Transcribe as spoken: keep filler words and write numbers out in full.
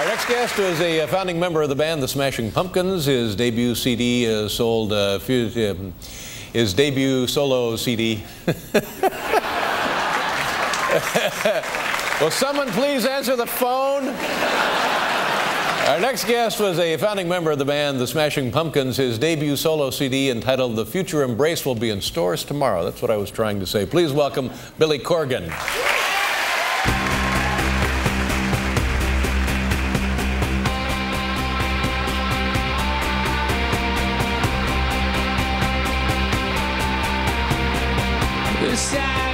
Our next guest was a founding member of the band, The Smashing Pumpkins. His debut C D uh, sold uh, his debut solo C D. Will someone please answer the phone? Our next guest was a founding member of the band, The Smashing Pumpkins. His debut solo C D entitled "The Future Embrace" will be in stores tomorrow. That's what I was trying to say. Please welcome Billy Corgan. Side.